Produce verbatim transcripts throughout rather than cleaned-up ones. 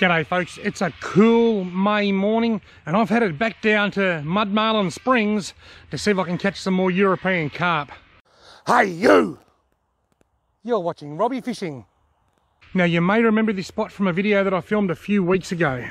G'day folks, it's a cool May morning and I've headed back down to Mud Marlin Springs to see if I can catch some more European carp. Hey you! You're watching Robbie Fishing. Now you may remember this spot from a video that I filmed a few weeks ago.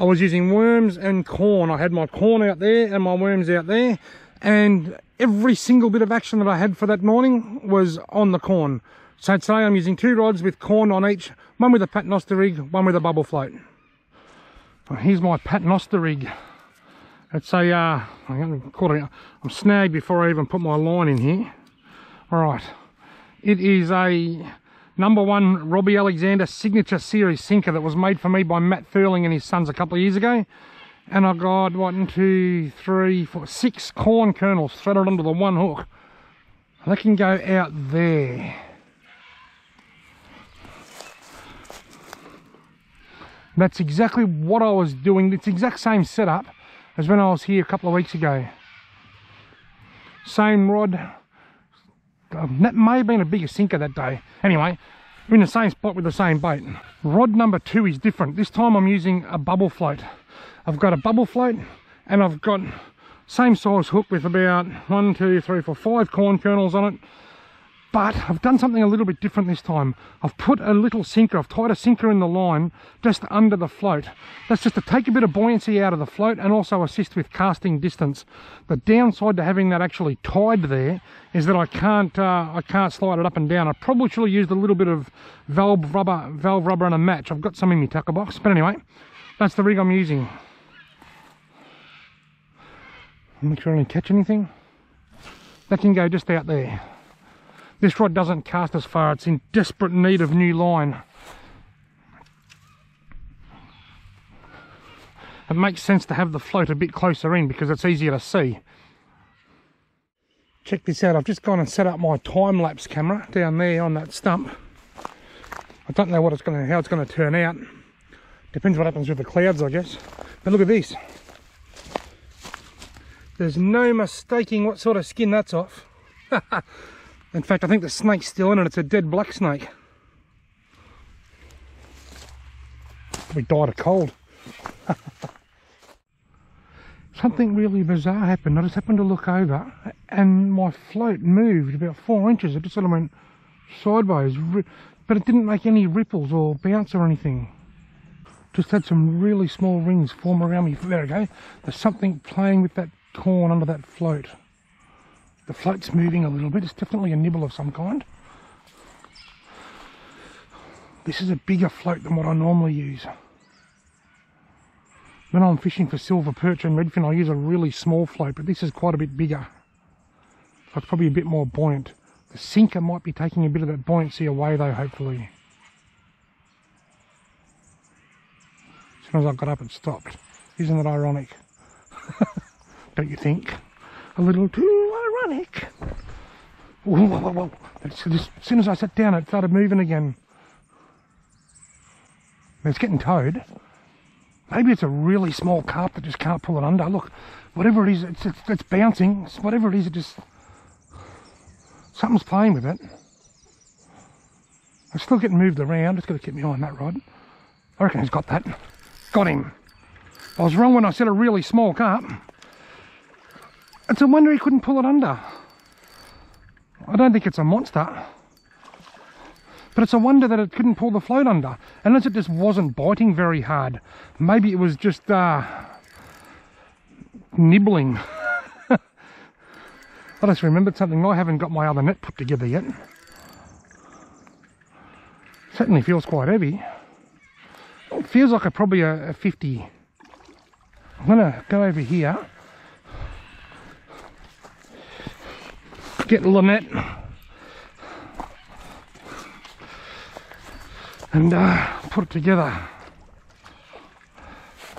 I was using worms and corn. I had my corn out there and my worms out there, and every single bit of action that I had for that morning was on the corn. So today I'm using two rods with corn on each, one with a paternoster rig, one with a bubble float. Well, here's my paternoster rig. It's a, uh, I'm snagged before I even put my line in here. Alright, it is a number one Robbie Alexander Signature Series Sinker that was made for me by Matt Thurling and his sons a couple of years ago. And I got one, two, three, four, six corn kernels threaded onto the one hook. That can go out there. That's exactly what I was doing. It's the exact same setup as when I was here a couple of weeks ago. Same rod. That may have been a bigger sinker that day. Anyway, we're in the same spot with the same bait. Rod number two is different. This time I'm using a bubble float. I've got a bubble float and I've got same size hook with about one, two, three, four, five corn kernels on it. But I've done something a little bit different this time. I've put a little sinker, I've tied a sinker in the line just under the float. That's just to take a bit of buoyancy out of the float and also assist with casting distance. The downside to having that actually tied there is that I can't uh, I can't slide it up and down. I probably should have used a little bit of valve rubber, valve rubber and a match. I've got some in my tucker box, but anyway, that's the rig I'm using. Make sure I don't catch anything. That can go just out there. This rod doesn't cast as far, it's in desperate need of new line. It makes sense to have the float a bit closer in because it's easier to see. Check this out, I've just gone and set up my time-lapse camera down there on that stump. I don't know what it's gonna, how it's going to turn out. Depends what happens with the clouds, I guess. But look at this. There's no mistaking what sort of skin that's off. In fact, I think the snake's still in it. It's a dead black snake. We died of cold. Something really bizarre happened. I just happened to look over and my float moved about four inches. It just sort of went sideways, but it didn't make any ripples or bounce or anything. Just had some really small rings form around me. There we go. There's something playing with that corn under that float. The float's moving a little bit, it's definitely a nibble of some kind. This is a bigger float than what I normally use. When I'm fishing for silver perch and redfin, I use a really small float, but this is quite a bit bigger. So it's probably a bit more buoyant. The sinker might be taking a bit of that buoyancy away though, hopefully. As soon as I got up, it stopped. Isn't it ironic? Don't you think? A little too ironic. Whoa, whoa, whoa. As soon as I sat down, it started moving again. It's getting towed. Maybe it's a really small carp that just can't pull it under. Look, whatever it is, it's, it's, it's bouncing. It's whatever it is, it just... something's playing with it. It's still getting moved around. It's got to keep me eye on that rod. I reckon he's got that. Got him. I was wrong when I said a really small carp. It's a wonder he couldn't pull it under. I don't think it's a monster. But it's a wonder that it couldn't pull the float under. Unless it just wasn't biting very hard. Maybe it was just uh, nibbling. I just remembered something. I haven't got my other net put together yet. Certainly feels quite heavy. It feels like a, probably a, a fifty. I'm going to go over here. Get the net and uh, put it together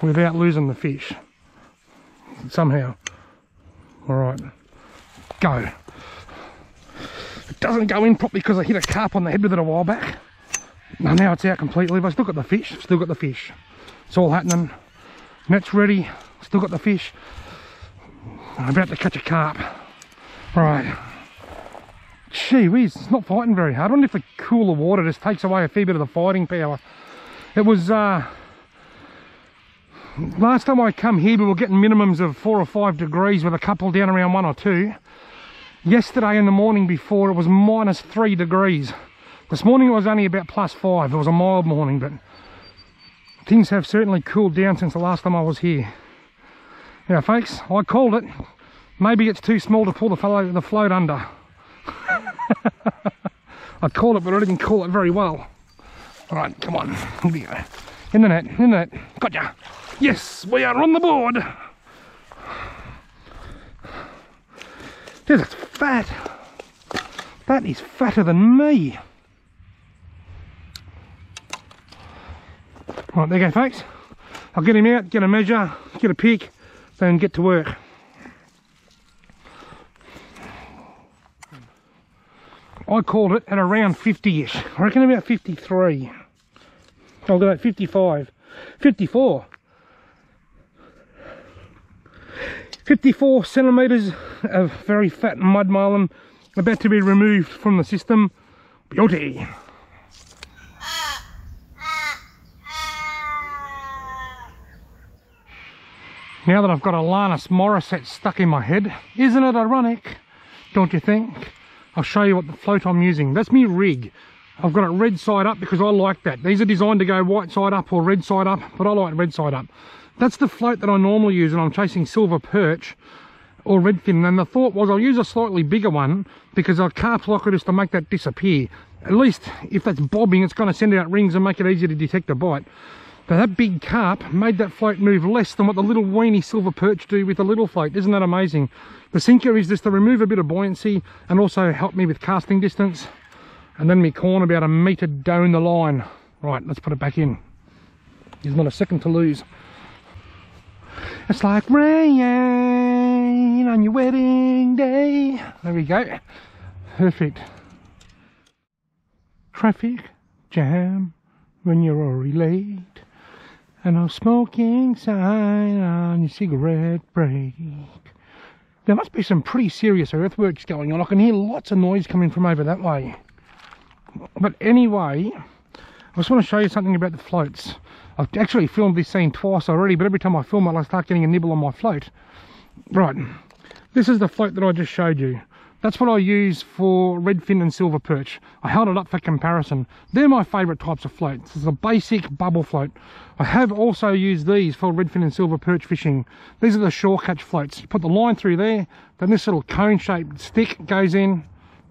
without losing the fish somehow. Alright, go. It doesn't go in properly because I hit a carp on the head with it a while back. Now, now it's out completely, but I've still got the fish, still got the fish. It's all happening. Net's ready, still got the fish. I'm about to catch a carp. Alright. Gee whiz, it's not fighting very hard. I wonder if the cooler water just takes away a fair bit of the fighting power. It was uh, last time I come here we were getting minimums of four or five degrees with a couple down around one or two. Yesterday in the morning before it was minus three degrees. This morning it was only about plus five. It was a mild morning, but things have certainly cooled down since the last time I was here. Now folks, I called it. Maybe it's too small to pull the, fellow, the float under. I called it, but I didn't call it very well. Alright, come on. Here we go. In the net, in the net. Gotcha. Yes, we are on the board. This is fat. That is fatter than me. Right, there you go, folks. I'll get him out, get a measure, get a pick, then get to work. I called it at around fifty-ish. I reckon about fifty-three. I'll go at fifty-five. fifty-four. fifty-four centimetres of very fat mud marlin about to be removed from the system. Beauty. Now that I've got Alanis Morissette stuck in my head, isn't it ironic? Don't you think? I'll show you what the float I'm using. That's me rig. I've got it red side up because I like that. These are designed to go white side up or red side up, but I like red side up. That's the float that I normally use when I'm chasing silver perch or redfin. And the thought was I'll use a slightly bigger one because I'll carp lock it just to make that disappear. At least if that's bobbing, it's going to send out rings and make it easier to detect a bite. But that big carp made that float move less than what the little weeny silver perch do with the little float. Isn't that amazing? The sinker is just to remove a bit of buoyancy and also help me with casting distance. And then me corn about a metre down the line. Right, let's put it back in. There's not a second to lose. It's like rain on your wedding day. There we go. Perfect. Traffic jam when you're already late. And I'm smoking sign on your cigarette break. There must be some pretty serious earthworks going on. I can hear lots of noise coming from over that way. But anyway, I just want to show you something about the floats. I've actually filmed this scene twice already, but every time I film it, I start getting a nibble on my float. Right, this is the float that I just showed you. That's what I use for redfin and silver perch. I held it up for comparison. They're my favourite types of floats. It's a basic bubble float. I have also used these for redfin and silver perch fishing. These are the shore catch floats. You put the line through there, then this little cone shaped stick goes in,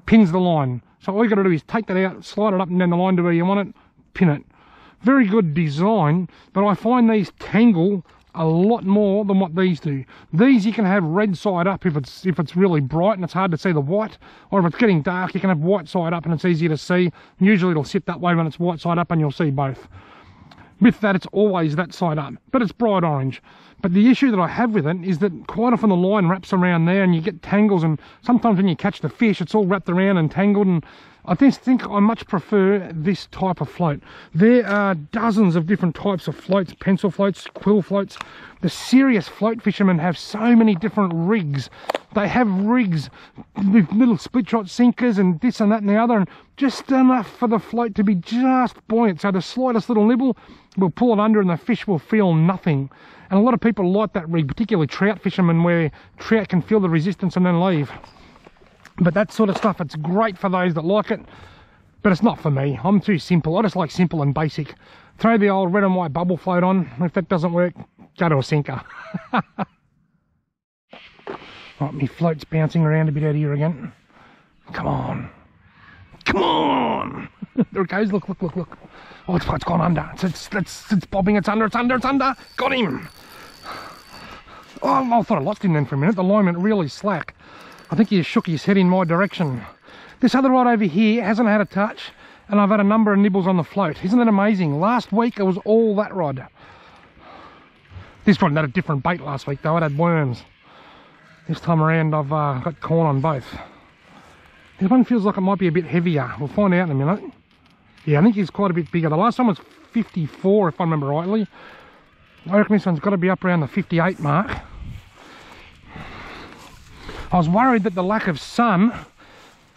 pins the line. So all you gotta do is take that out, slide it up and down the line to where you want it, pin it. Very good design, but I find these tangle a lot more than what these do. These you can have red side up if it's if it's really bright and it's hard to see the white, or if it's getting dark you can have white side up and it's easier to see. Usually it'll sit that way when it's white side up and you'll see both. With that it's always that side up, but it's bright orange. But the issue that I have with it is that quite often the line wraps around there and you get tangles, and sometimes when you catch the fish it's all wrapped around and tangled, and I just think I much prefer this type of float. There are dozens of different types of floats, pencil floats, quill floats. The serious float fishermen have so many different rigs. They have rigs with little split shot sinkers and this and that and the other, and just enough for the float to be just buoyant. So the slightest little nibble will pull it under and the fish will feel nothing. And a lot of people like that rig, particularly trout fishermen, where trout can feel the resistance and then leave. But that sort of stuff, it's great for those that like it, but it's not for me. I'm too simple. I just like simple and basic. Throw the old red and white bubble float on. If that doesn't work, go to a sinker. Right, me float's bouncing around a bit out of here again. Come on. Come on! There it goes. Look, look, look, look. Oh, it's, it's gone under. It's, it's, it's, it's bobbing. It's under. It's under. It's under. Got him. Oh, I thought I lost him then for a minute. The line went really slack. I think he shook his head in my direction. This other rod over here hasn't had a touch, and I've had a number of nibbles on the float. Isn't that amazing? Last week it was all that rod. This rod had a different bait last week though. It had worms. This time around I've uh, got corn on both. This one feels like it might be a bit heavier. We'll find out in a minute. Yeah, I think it's quite a bit bigger. The last one was fifty-four if I remember rightly. I reckon this one's got to be up around the fifty-eight mark. I was worried that the lack of sun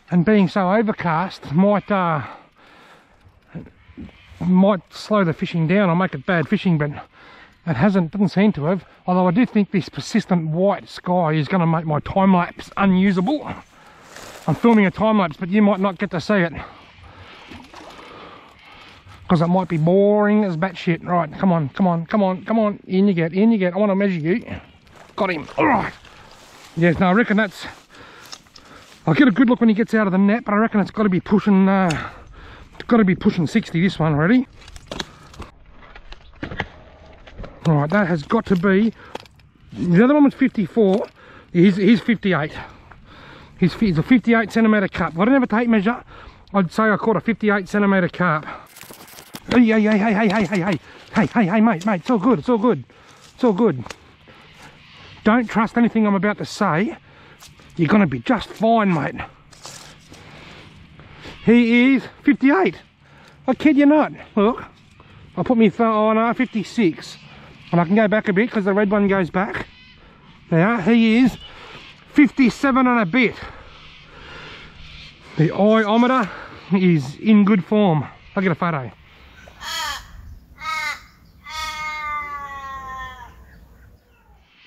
and being so overcast might uh, might slow the fishing down or make it bad fishing, but it hasn't, doesn't seem to have. Although I do think this persistent white sky is going to make my time lapse unusable. I'm filming a time lapse, but you might not get to see it because it might be boring as batshit. Right, come on, come on, come on, come on. In you get, in you get. I want to measure you. Got him. All right. Yes, no, I reckon that's. I'll get a good look when he gets out of the net, but I reckon it's got to be pushing. Uh, it's got to be pushing sixty. This one already. All right, that has got to be. The other one was fifty-four. He's he's fifty-eight. He's, he's a fifty-eight centimetre carp. If I didn't have a tape measure, I'd say I caught a fifty-eight centimetre carp. Hey, hey, hey, hey, hey, hey, hey, hey, hey, hey, hey, mate, mate, it's all good, it's all good, it's all good. Don't trust anything I'm about to say. You're going to be just fine, mate. He is fifty-eight. I kid you not. Look, I'll put me on uh, fifty-six. And I can go back a bit because the red one goes back. There, he is fifty-seven and a bit. The eye-ometer is in good form. I'll get a photo.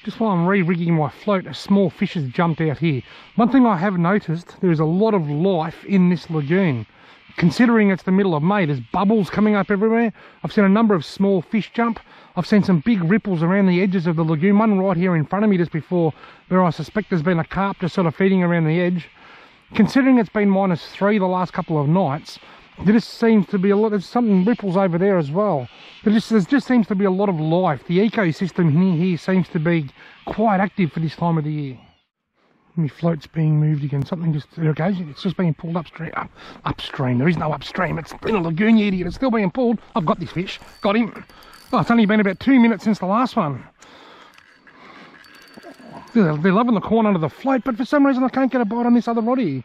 Just while I'm re-rigging my float, a small fish has jumped out here. One thing I have noticed, there is a lot of life in this lagoon. Considering it's the middle of May, there's bubbles coming up everywhere. I've seen a number of small fish jump. I've seen some big ripples around the edges of the lagoon. One right here in front of me just before, where I suspect there's been a carp just sort of feeding around the edge. Considering it's been minus three the last couple of nights, there just seems to be a lot of something ripples over there as well. There just, there just seems to be a lot of life. The ecosystem here, here seems to be quite active for this time of the year. My float's being moved again. Something just, there it goes. It's just being pulled upstream. Up, upstream. There is no upstream. It's in a lagoon, you idiot. It's still being pulled. I've got this fish. Got him. Oh, it's only been about two minutes since the last one. They're, they're loving the corn under the float, but for some reason I can't get a bite on this other roddy.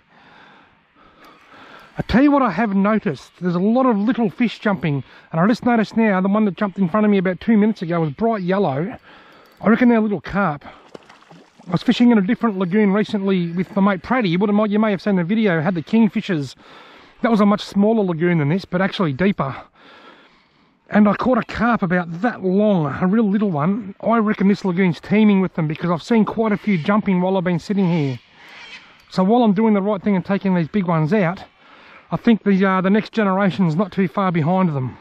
I tell you what I have noticed, there's a lot of little fish jumping, and I just noticed now the one that jumped in front of me about two minutes ago was bright yellow. I reckon they're little carp. I was fishing in a different lagoon recently with my mate Pratty. You, would have, you may have seen the video, had the kingfishers. That was a much smaller lagoon than this, but actually deeper. And I caught a carp about that long, a real little one. I reckon this lagoon's teeming with them because I've seen quite a few jumping while I've been sitting here. So while I'm doing the right thing and taking these big ones out, I think the, uh, the next generation's not too far behind them.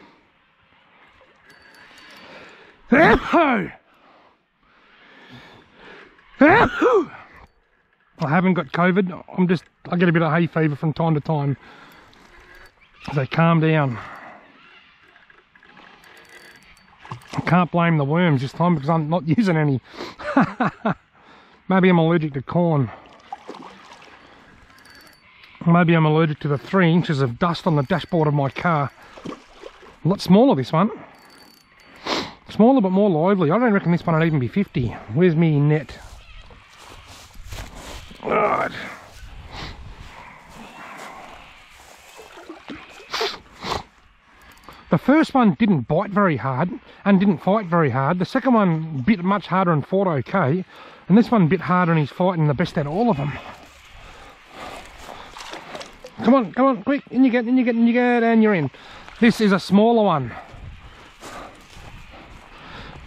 I haven't got COVID. I'm just, I get a bit of hay fever from time to time. So calm down. I can't blame the worms this time because I'm not using any. Maybe I'm allergic to corn. Maybe I'm allergic to the three inches of dust on the dashboard of my car. A lot smaller, this one. Smaller but more lively. I don't reckon this one would even be fifty. Where's me net? Alright. The first one didn't bite very hard and didn't fight very hard. The second one bit much harder and fought okay. And this one bit harder and he's fighting the best out of all of them. Come on, come on, quick, in you get, in you get, in you get, and you're in. This is a smaller one.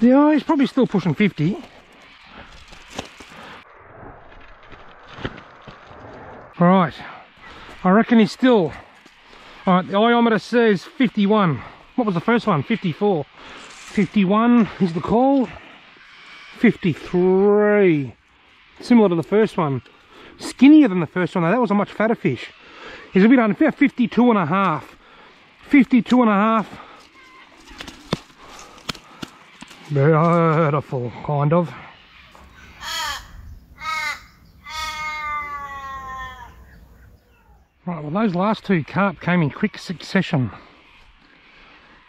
Yeah, he's probably still pushing fifty. Alright, I reckon he's still... Alright, the iometer says fifty-one. What was the first one? fifty-four. fifty-one is the call. fifty-three. Similar to the first one. Skinnier than the first one, though. That was a much fatter fish. He's a bit under fifty-two and a half. fifty-two and a half. Beautiful, kind of. Right, well, those last two carp came in quick succession.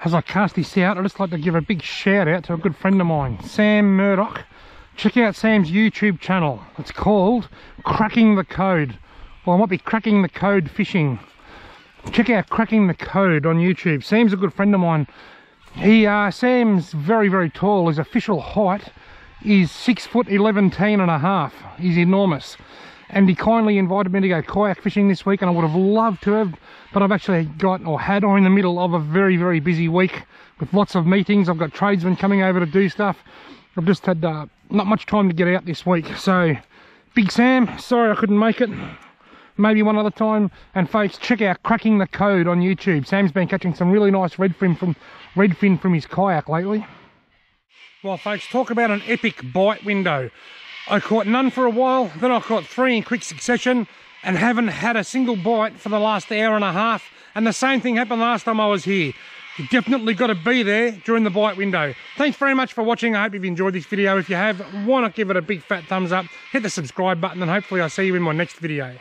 As I cast this out, I'd just like to give a big shout out to a good friend of mine, Sam Murdoch. Check out Sam's YouTube channel. It's called Cracking the Code. Well, I might be Cracking the Code Fishing. Check out Cracking the Code on YouTube. Sam's a good friend of mine. He, uh, Sam's very, very tall. His official height is six foot eleven and a half. He's enormous. and he kindly invited me to go kayak fishing this week, and I would have loved to have, but I've actually got, or had, or in the middle of a very, very busy week with lots of meetings. I've got tradesmen coming over to do stuff. I've just had uh, not much time to get out this week. So, Big Sam, sorry I couldn't make it. Maybe one other time. And folks, check out Cracking the Code on YouTube. Sam's been catching some really nice redfin from redfin from his kayak lately. Well, folks, talk about an epic bite window. I caught none for a while, then I caught three in quick succession, and haven't had a single bite for the last hour and a half. And the same thing happened last time I was here. You definitely got to be there during the bite window. Thanks very much for watching. I hope you've enjoyed this video. If you have, why not give it a big fat thumbs up, hit the subscribe button, and hopefully I'll see you in my next video.